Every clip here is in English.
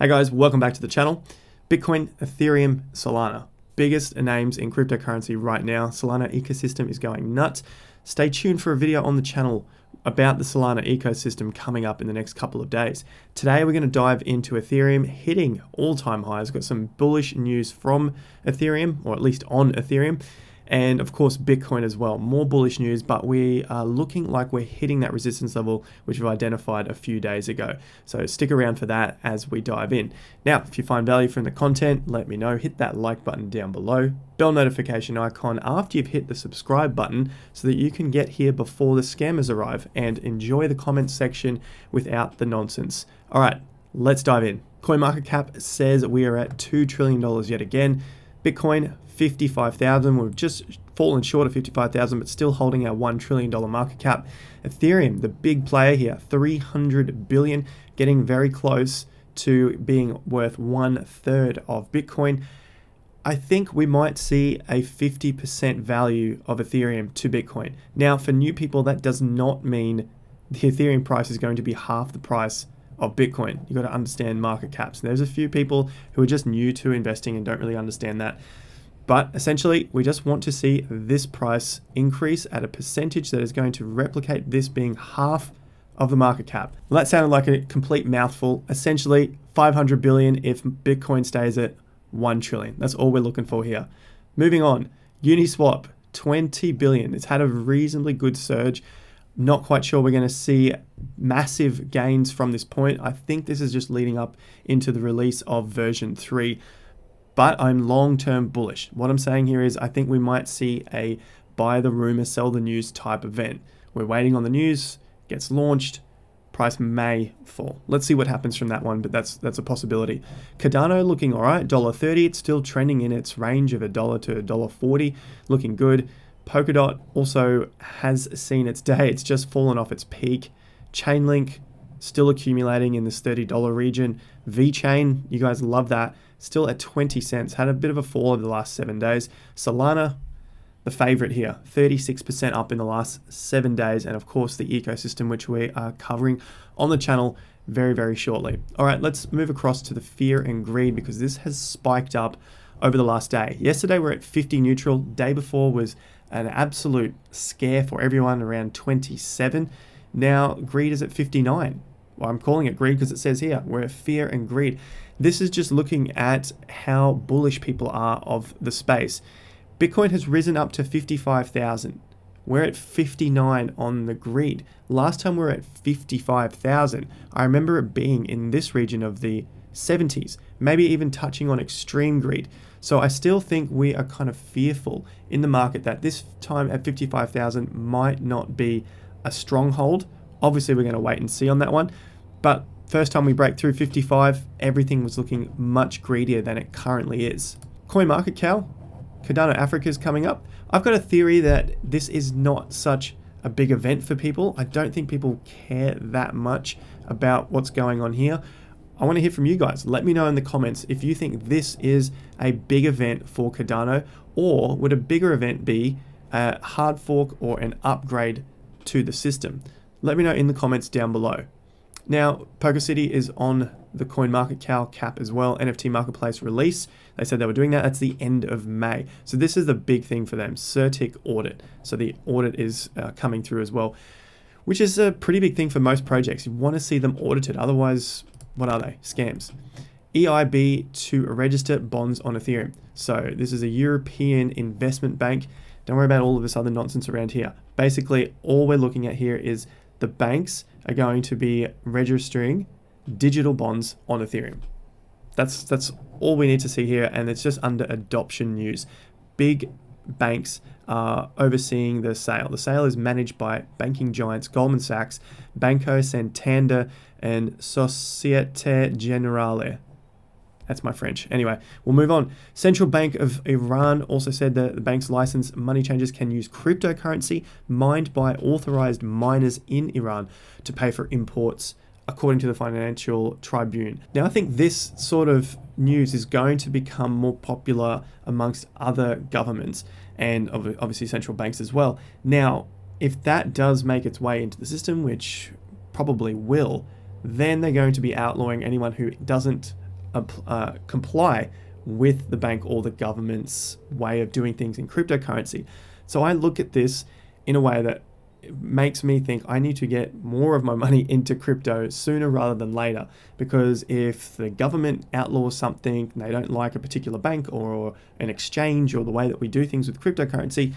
Hey guys, welcome back to the channel. Bitcoin, Ethereum, Solana. Biggest names in cryptocurrency right now. Solana ecosystem is going nuts. Stay tuned for a video on the channel about the Solana ecosystem coming up in the next couple of days. Today we're going to dive into Ethereum hitting all-time highs. We've got some bullish news from Ethereum, or at least on Ethereum. And of course, Bitcoin as well. More bullish news, but we are looking like we're hitting that resistance level, which we've identified a few days ago. So stick around for that as we dive in. Now, if you find value from the content, let me know. Hit that like button down below, bell notification icon after you've hit the subscribe button so that you can get here before the scammers arrive and enjoy the comments section without the nonsense. All right, let's dive in. CoinMarketCap says we are at $2 trillion yet again. Bitcoin, 55,000. We've just fallen short of 55,000, but still holding our $1 trillion market cap. Ethereum, the big player here, 300 billion, getting very close to being worth 1/3 of Bitcoin. I think we might see a 50% value of Ethereum to Bitcoin. Now, for new people, that does not mean the Ethereum price is going to be half the price of Bitcoin. You've got to understand market caps. There's a few people who are just new to investing and don't really understand that. But essentially, we just want to see this price increase at a percentage that is going to replicate this being half of the market cap. Well, that sounded like a complete mouthful. Essentially, 500 billion if Bitcoin stays at 1 trillion. That's all we're looking for here. Moving on, Uniswap, 20 billion. It's had a reasonably good surge. Not quite sure we're going to see massive gains from this point. I think this is just leading up into the release of version 3. But I'm long-term bullish. What I'm saying here is I think we might see a buy the rumor, sell the news type event. We're waiting on the news, gets launched, price may fall. Let's see what happens from that one, but that's a possibility. Cardano looking all right, $1.30. It's still trending in its range of $1 to $1.40, looking good. Polkadot also has seen its day. It's just fallen off its peak. Chainlink still accumulating in this $30 region. VeChain, you guys love that. Still at 20 cents, had a bit of a fall over the last 7 days. Solana, the favorite here, 36% up in the last 7 days. And of course, the ecosystem, which we are covering on the channel very, very shortly. All right, let's move across to the fear and greed because this has spiked up over the last day. Yesterday, we're at 50 neutral. Day before was an absolute scare for everyone around 27. Now, greed is at 59. Well, I'm calling it greed because it says here, we're fear and greed. This is just looking at how bullish people are of the space. Bitcoin has risen up to 55,000. We're at 59 on the greed. Last time we were at 55,000. I remember it being in this region of the 70s, maybe even touching on extreme greed. So I still think we are kind of fearful in the market that this time at 55,000 might not be a stronghold. Obviously, we're going to wait and see on that one. But first time we break through 55, everything was looking much greedier than it currently is. CoinMarketCal, Cardano Africa's coming up. I've got a theory that this is not such a big event for people. I don't think people care that much about what's going on here. I want to hear from you guys. Let me know in the comments if you think this is a big event for Cardano, or would a bigger event be a hard fork or an upgrade to the system? Let me know in the comments down below. Now, Poker City is on the CoinMarketCal cap as well, NFT marketplace release. They said they were doing that. That's the end of May. So this is the big thing for them, Certik audit. So the audit is coming through as well, which is a pretty big thing for most projects. You want to see them audited. Otherwise, what are they? Scams. EIB to register bonds on Ethereum. So this is a European investment bank. Don't worry about all of this other nonsense around here. Basically, all we're looking at here is the banks are going to be registering digital bonds on Ethereum. That's all we need to see here, and it's just under adoption news. Big banks are overseeing the sale. The sale is managed by banking giants Goldman Sachs, Banco Santander, and Societe Generale. That's my French. Anyway, we'll move on. Central Bank of Iran also said that the bank's licensed money changers can use cryptocurrency mined by authorized miners in Iran to pay for imports, according to the Financial Tribune. Now, I think this sort of news is going to become more popular amongst other governments and obviously central banks as well. Now, if that does make its way into the system, which probably will, then they're going to be outlawing anyone who doesn't comply with the bank or the government's way of doing things in cryptocurrency. So I look at this in a way that makes me think I need to get more of my money into crypto sooner rather than later, because if the government outlaws something and they don't like a particular bank or an exchange or the way that we do things with cryptocurrency,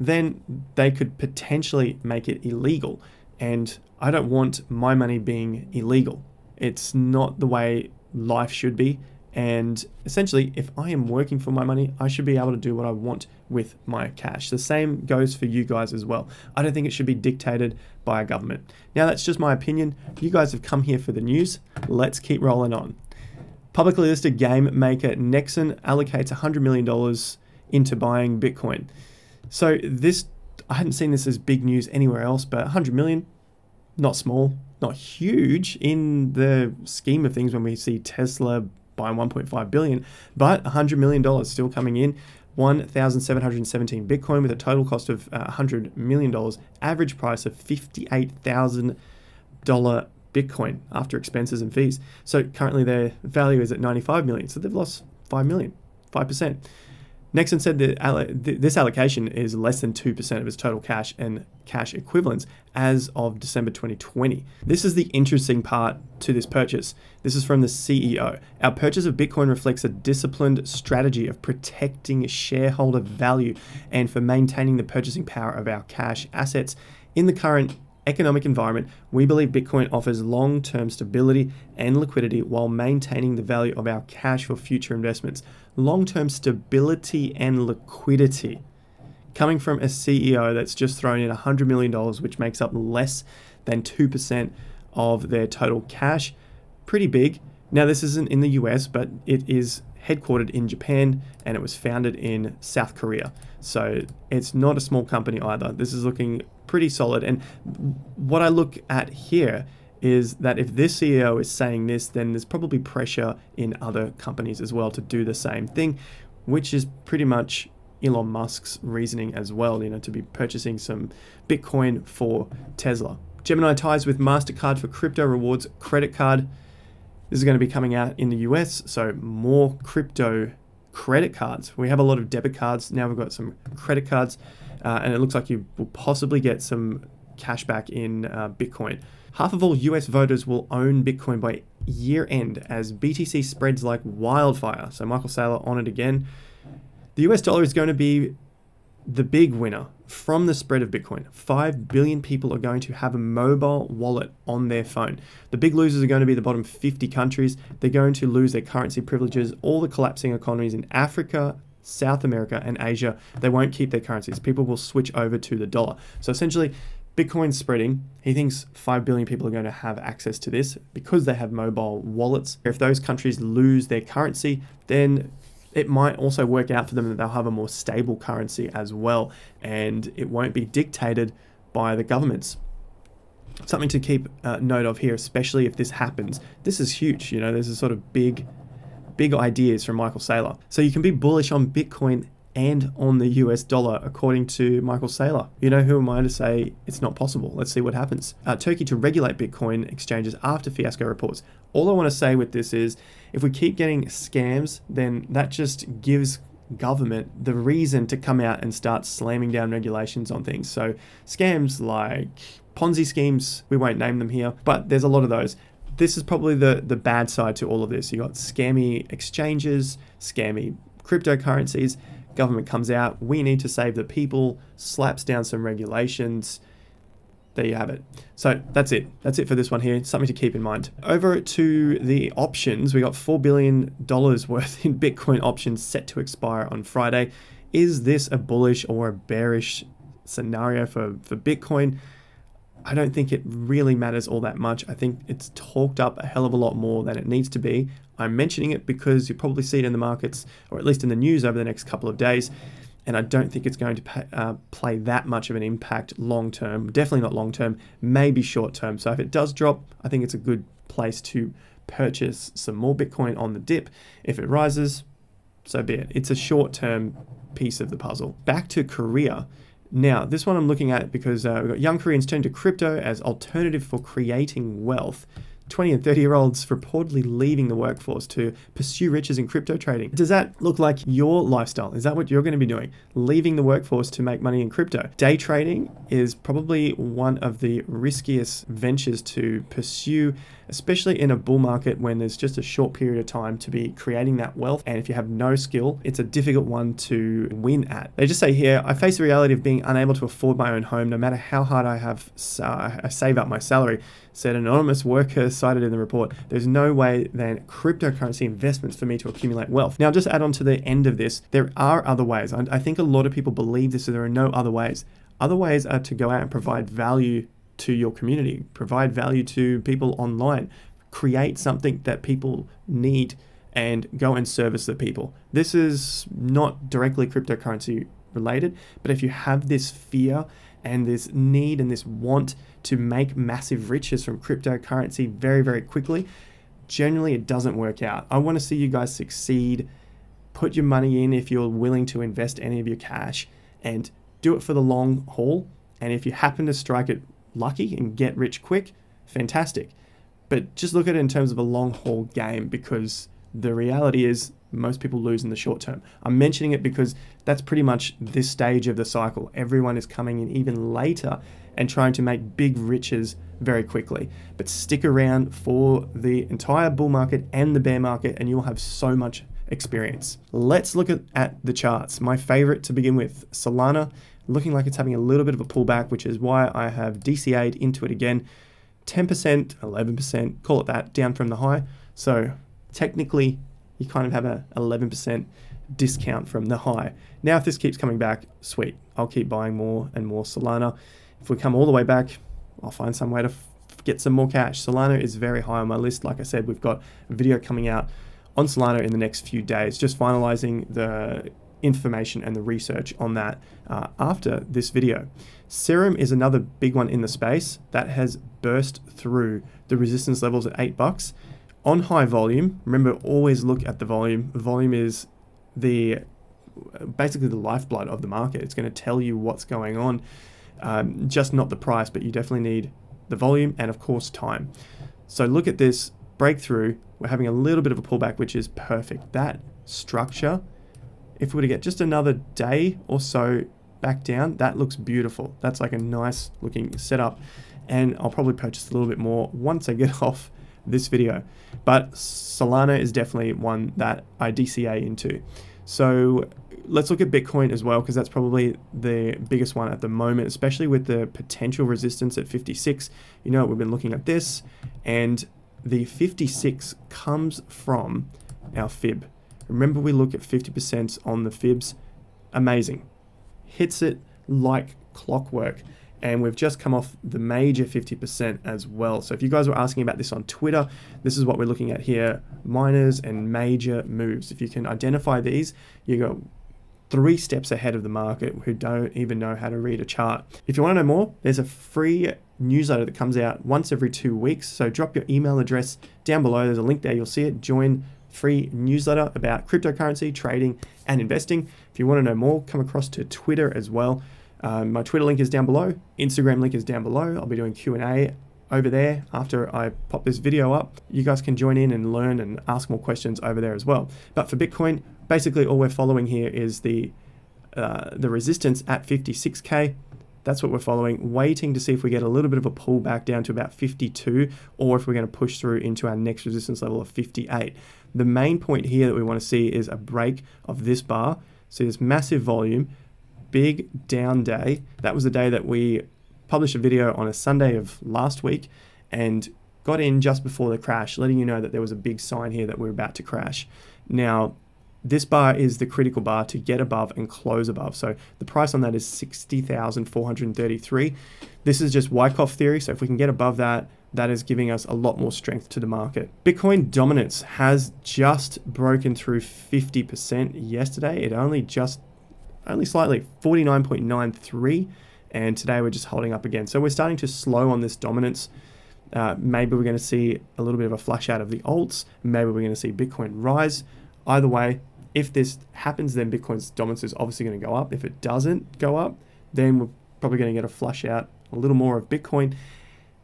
then they could potentially make it illegal. And I don't want my money being illegal. It's not the way life should be. And essentially, if I am working for my money, I should be able to do what I want with my cash. The same goes for you guys as well. I don't think it should be dictated by a government. Now, that's just my opinion. You guys have come here for the news. Let's keep rolling on. Publicly listed game maker Nexon allocates $100 million into buying Bitcoin. So this, I hadn't seen this as big news anywhere else, but 100 million, not small, not huge in the scheme of things when we see Tesla buying 1.5 billion, but $100 million still coming in, 1,717 Bitcoin with a total cost of $100 million, average price of $58,000 Bitcoin after expenses and fees. So currently their value is at 95 million. So they've lost 5 million, 5%. Nexon said that this allocation is less than 2% of its total cash and cash equivalents as of December 2020. This is the interesting part to this purchase. This is from the CEO. Our purchase of Bitcoin reflects a disciplined strategy of protecting shareholder value and for maintaining the purchasing power of our cash assets. In the current economic environment, we believe Bitcoin offers long-term stability and liquidity while maintaining the value of our cash for future investments. Long-term stability and liquidity. Coming from a CEO that's just thrown in $100 million, which makes up less than 2% of their total cash. Pretty big. Now, this isn't in the US, but it is headquartered in Japan, and it was founded in South Korea. So it's not a small company either. This is looking pretty solid. And what I look at here is that if this CEO is saying this, then there's probably pressure in other companies as well to do the same thing, which is pretty much Elon Musk's reasoning as well, you know, to be purchasing some Bitcoin for Tesla. Gemini ties with MasterCard for crypto rewards credit card. This is going to be coming out in the US, so more crypto credit cards. We have a lot of debit cards, now we've got some credit cards, and it looks like you will possibly get some cash back in Bitcoin. Half of all US voters will own Bitcoin by year end as BTC spreads like wildfire. So Michael Saylor on it again. The US dollar is going to be the big winner from the spread of Bitcoin. 5 billion people are going to have a mobile wallet on their phone. The big losers are going to be the bottom 50 countries. They're going to lose their currency privileges, all the collapsing economies in Africa, South America, and Asia. They won't keep their currencies. People will switch over to the dollar. So essentially, Bitcoin's spreading. He thinks 5 billion people are going to have access to this because they have mobile wallets. If those countries lose their currency, then it might also work out for them that they'll have a more stable currency as well, and it won't be dictated by the governments. Something to keep note of here, especially if this happens. This is huge, you know, this is sort of big ideas from Michael Saylor. So you can be bullish on Bitcoin and on the US dollar, according to Michael Saylor. You know, who am I to say it's not possible? Let's see what happens. Turkey to regulate Bitcoin exchanges after fiasco reports. All I want to say with this is, if we keep getting scams, then that just gives government the reason to come out and start slamming down regulations on things. So scams like Ponzi schemes, we won't name them here, but there's a lot of those. This is probably the bad side to all of this. You got scammy exchanges, scammy cryptocurrencies. Government comes out, we need to save the people, slaps down some regulations. There you have it. So that's it. That's it for this one here. Something to keep in mind. Over to the options, we got $4 billion worth in Bitcoin options set to expire on Friday. Is this a bullish or a bearish scenario for Bitcoin? I don't think it really matters all that much. I think it's talked up a hell of a lot more than it needs to be. I'm mentioning it because you'll probably see it in the markets, or at least in the news over the next couple of days, and I don't think it's going to play that much of an impact long term. Definitely not long term, maybe short term. So if it does drop, I think it's a good place to purchase some more Bitcoin on the dip. If it rises, so be it. It's a short term piece of the puzzle. Back to Korea. Now, this one I'm looking at because we've got young Koreans turn to crypto as alternative for creating wealth. 20 and 30-year-olds reportedly leaving the workforce to pursue riches in crypto trading. Does that look like your lifestyle? Is that what you're going to be doing? Leaving the workforce to make money in crypto? Day trading is probably one of the riskiest ventures to pursue, especially in a bull market when there's just a short period of time to be creating that wealth. And if you have no skill, it's a difficult one to win at. They just say here, I face the reality of being unable to afford my own home no matter how hard I save up my salary, said an anonymous worker cited in the report. There's no way than cryptocurrency investments for me to accumulate wealth. Now, just add on to the end of this, there are other ways. I think a lot of people believe this, so there are no other ways. Other ways are to go out and provide value to your community, provide value to people online, create something that people need and go and service the people. This is not directly cryptocurrency related, but if you have this fear and this need and this want to make massive riches from cryptocurrency very, very quickly, generally it doesn't work out. I want to see you guys succeed. Put your money in if you're willing to invest any of your cash and do it for the long haul. And if you happen to strike it lucky and get rich quick, fantastic. But just look at it in terms of a long haul game, because the reality is most people lose in the short term. I'm mentioning it because that's pretty much this stage of the cycle. Everyone is coming in even later and trying to make big riches very quickly. But stick around for the entire bull market and the bear market and you'll have so much experience. Let's look at the charts. My favorite to begin with, Solana, looking like it's having a little bit of a pullback, which is why I have DCA'd into it again. 10%, 11%, call it that, down from the high. So technically, you kind of have a 11% discount from the high. Now, if this keeps coming back, sweet. I'll keep buying more and more Solana. If we come all the way back, I'll find some way to get some more cash. Solana is very high on my list. Like I said, we've got a video coming out on Solana in the next few days, just finalizing the information and the research on that after this video. Serum is another big one in the space that has burst through the resistance levels at $8. On high volume, remember, always look at the volume. Volume is basically the lifeblood of the market. It's going to tell you what's going on, just not the price, but you definitely need the volume and of course time. So look at this breakthrough. We're having a little bit of a pullback, which is perfect. That structure, if we were to get just another day or so back down, that looks beautiful. That's like a nice looking setup. And I'll probably purchase a little bit more once I get off this video, but Solana is definitely one that I DCA into. So let's look at Bitcoin as well, because that's probably the biggest one at the moment, especially with the potential resistance at 56. You know, we've been looking at this, and the 56 comes from our fib. Remember, we look at 50% on the fibs. Amazing. Hits it like clockwork. And we've just come off the major 50% as well. So if you guys were asking about this on Twitter, this is what we're looking at here, minors and major moves. If you can identify these, you go 3 steps ahead of the market who don't even know how to read a chart. If you want to know more, there's a free newsletter that comes out once every 2 weeks. So drop your email address down below. There's a link there. You'll see it. Join free newsletter about cryptocurrency, trading and investing. If you want to know more, come across to Twitter as well. My Twitter link is down below, Instagram link is down below. I'll be doing Q&A over there after I pop this video up. You guys can join in and learn and ask more questions over there as well. But for Bitcoin, basically all we're following here is the resistance at 56K. That's what we're following, waiting to see if we get a little bit of a pullback down to about 52, or if we're going to push through into our next resistance level of 58. The main point here that we want to see is a break of this bar. See this massive volume, big down day. That was the day that we published a video on a Sunday of last week and got in just before the crash, letting you know that there was a big sign here that we're about to crash. Now, this bar is the critical bar to get above and close above. So the price on that is 60,433. This is just Wyckoff theory. So if we can get above that, that is giving us a lot more strength to the market. Bitcoin dominance has just broken through 50% yesterday. It only slightly, 49.93, and today we're just holding up again. So we're starting to slow on this dominance. Maybe we're going to see a little bit of a flush out of the alts. Maybe we're going to see Bitcoin rise. Either way, if this happens, then Bitcoin's dominance is obviously going to go up. If it doesn't go up, then we're probably going to get a flush out, a little more of Bitcoin,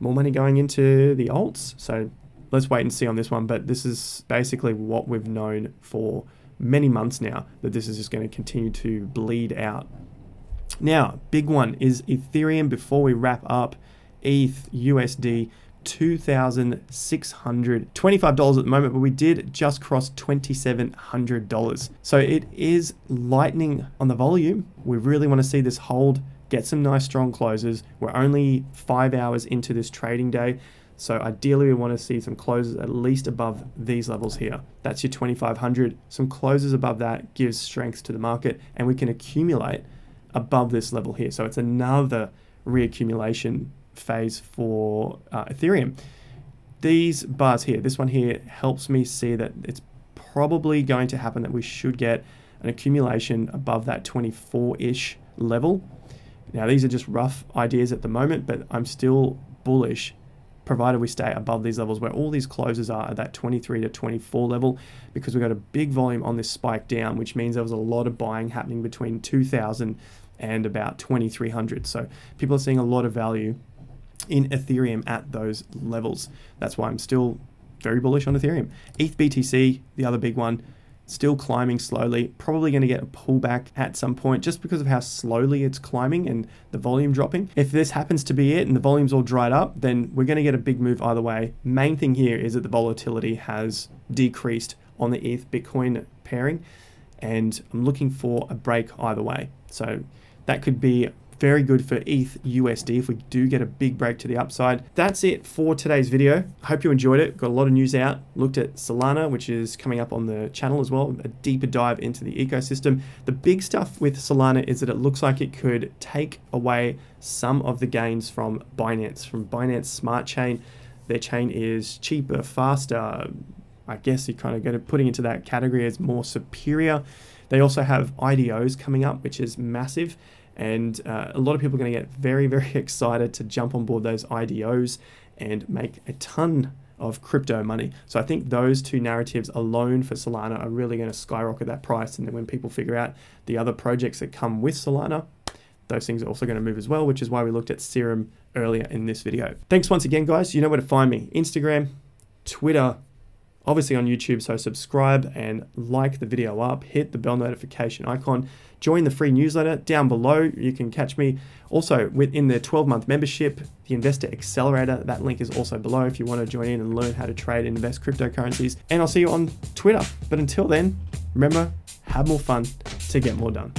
more money going into the alts. So let's wait and see on this one. But this is basically what we've known for many months now, that this is just going to continue to bleed out. Now, big one is Ethereum. Before we wrap up, ETH USD $2,625 at the moment, but we did just cross $2,700. So it is lightning on the volume. We really want to see this hold, get some nice strong closes. We're only 5 hours into this trading day, so ideally we want to see some closes at least above these levels here. That's your 2,500. Some closes above that gives strength to the market, and we can accumulate above this level here. So it's another reaccumulation phase for Ethereum. These bars here, this one here helps me see that it's probably going to happen, that we should get an accumulation above that 24-ish level. Now, these are just rough ideas at the moment, but I'm still bullish, provided we stay above these levels where all these closes are at that 23 to 24 level, because we got a big volume on this spike down, which means there was a lot of buying happening between 2,000 and about 2,300. So people are seeing a lot of value in Ethereum at those levels. That's why I'm still very bullish on Ethereum. ETH BTC, the other big one, still climbing slowly, probably going to get a pullback at some point just because of how slowly it's climbing and the volume dropping. If this happens to be it and the volume's all dried up, then we're going to get a big move either way. Main thing here is that the volatility has decreased on the ETH Bitcoin pairing, and I'm looking for a break either way. So that could be very good for ETH USD if we do get a big break to the upside. That's it for today's video. I hope you enjoyed it. Got a lot of news out. Looked at Solana, which is coming up on the channel as well. A deeper dive into the ecosystem. The big stuff with Solana is that it looks like it could take away some of the gains from Binance Smart Chain. Their chain is cheaper, faster. I guess you kind of go to putting into that category as more superior. They also have IDOs coming up, which is massive. And a lot of people are going to get very, very excited to jump on board those IDOs and make a ton of crypto money. So I think those two narratives alone for Solana are really going to skyrocket that price. And then when people figure out the other projects that come with Solana, those things are also going to move as well, which is why we looked at Serum earlier in this video. Thanks once again, guys. You know where to find me. Instagram, Twitter, obviously on YouTube, so subscribe and like the video up, hit the bell notification icon, join the free newsletter down below. You can catch me also within the 12-month membership, the Investor Accelerator. That link is also below if you want to join in and learn how to trade and invest cryptocurrencies. And I'll see you on Twitter. But until then, remember, have more fun to get more done.